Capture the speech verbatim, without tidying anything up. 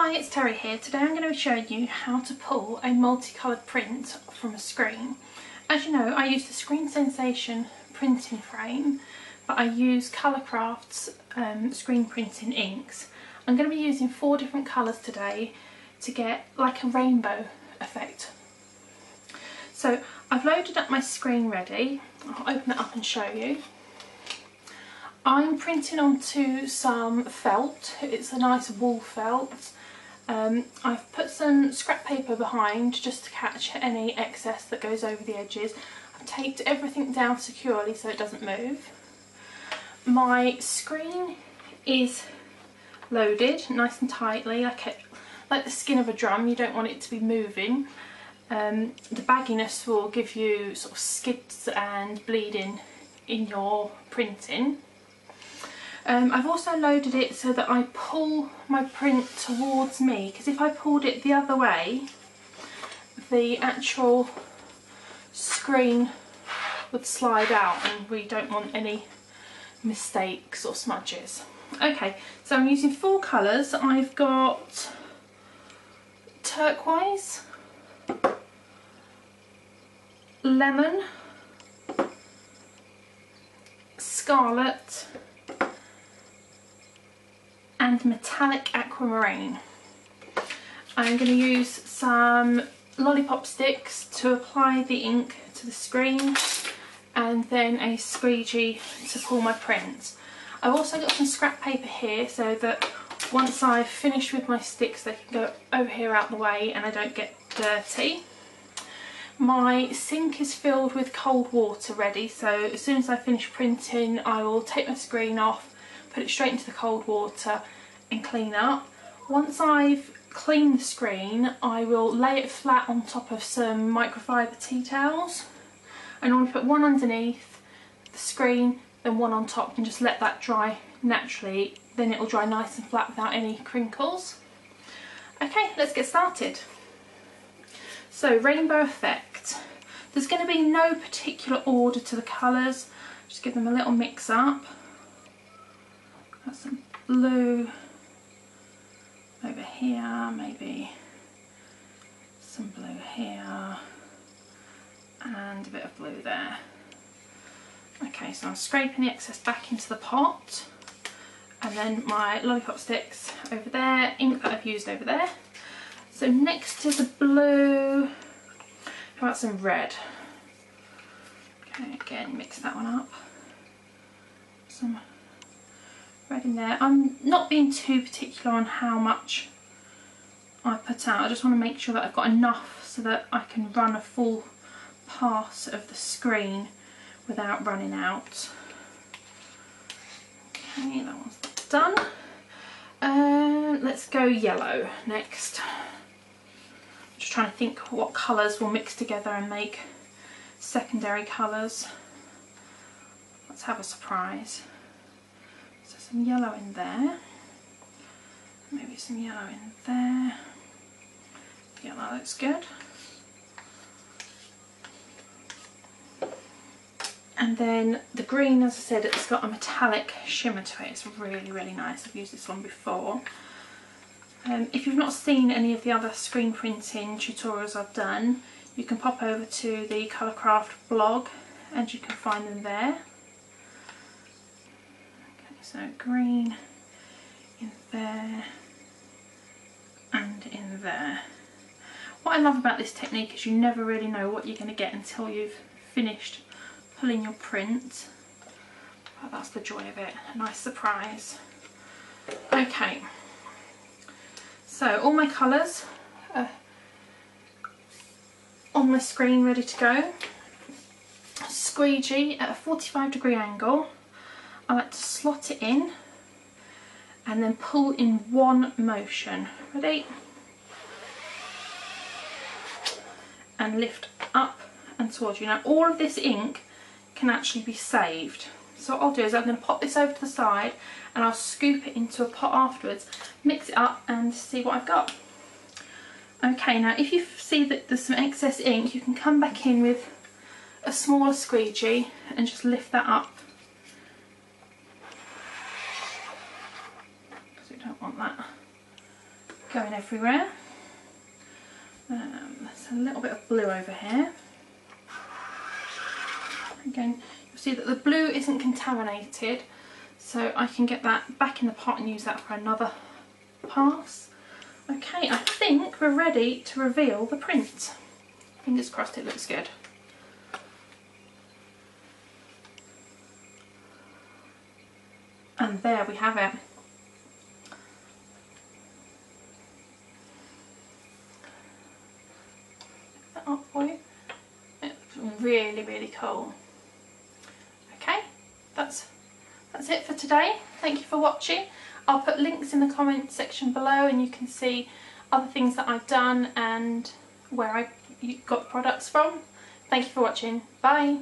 Hi, it's Terry here. Today I'm going to show you how to pull a multicoloured print from a screen. As you know, I use the Screen Sensation printing frame, but I use Colourcraft's um, screen printing inks. I'm going to be using four different colours today to get like a rainbow effect. So I've loaded up my screen ready. I'll open it up and show you. I'm printing onto some felt. It's a nice wool felt. Um, I've put some scrap paper behind just to catch any excess that goes over the edges. I've taped everything down securely so it doesn't move. My screen is loaded nice and tightly, like, a, like the skin of a drum. You don't want it to be moving. Um, the bagginess will give you sort of skids and bleeding in your printing. Um, I've also loaded it so that I pull my print towards me, because if I pulled it the other way, the actual screen would slide out and we don't want any mistakes or smudges. Okay, so I'm using four colours. I've got turquoise, lemon, scarlet, and metallic aquamarine. I'm going to use some lollipop sticks to apply the ink to the screen, and then a squeegee to pull my print. I've also got some scrap paper here so that once I've finished with my sticks they can go over here out the way and I don't get dirty. My sink is filled with cold water ready, so as soon as I finish printing I will take my screen off, put it straight into the cold water and clean up. Once I've cleaned the screen, I will lay it flat on top of some microfiber tea towels. I normally put one underneath the screen, then one on top, and just let that dry naturally. Then it will dry nice and flat without any crinkles. Okay, let's get started. So, rainbow effect. There's going to be no particular order to the colours. Just give them a little mix up. Some blue over here, maybe some blue here, and a bit of blue there. Okay, so I'm scraping the excess back into the pot, and then my lollipop sticks over there, ink that I've used over there. So next is the blue. How about some red? Okay, again, mix that one up. Some red in there. I'm not being too particular on how much I put out. I just want to make sure that I've got enough so that I can run a full pass of the screen without running out. Okay, that one's done. Uh, let's go yellow next. I'm just trying to think what colours will mix together and make secondary colours. Let's have a surprise. Some yellow in there, maybe some yellow in there. Yeah, that looks good. And then the green, as I said, it's got a metallic shimmer to it. It's really, really nice. I've used this one before. Um, if you've not seen any of the other screen printing tutorials I've done, you can pop over to the Colourcraft blog and you can find them there. So green in there and in there. What I love about this technique is you never really know what you're going to get until you've finished pulling your print. But that's the joy of it, a nice surprise. Okay, so all my colours are on my screen ready to go. Squeegee at a forty-five degree angle. I like to slot it in and then pull in one motion. Ready? And lift up and towards you. Now all of this ink can actually be saved. So what I'll do is I'm going to pop this over to the side and I'll scoop it into a pot afterwards, mix it up and see what I've got. Okay, now if you see that there's some excess ink, you can come back in with a smaller squeegee and just lift that up. That going everywhere. Um, there's a little bit of blue over here. Again, you'll see that the blue isn't contaminated, so I can get that back in the pot and use that for another pass. Okay, I think we're ready to reveal the print. Fingers crossed it looks good. And there we have it. Pick that up for you. It's really, really cool. Okay, that's that's it for today. Thank you for watching. I'll put links in the comment section below, and you can see other things that I've done and where I got products from. Thank you for watching. Bye.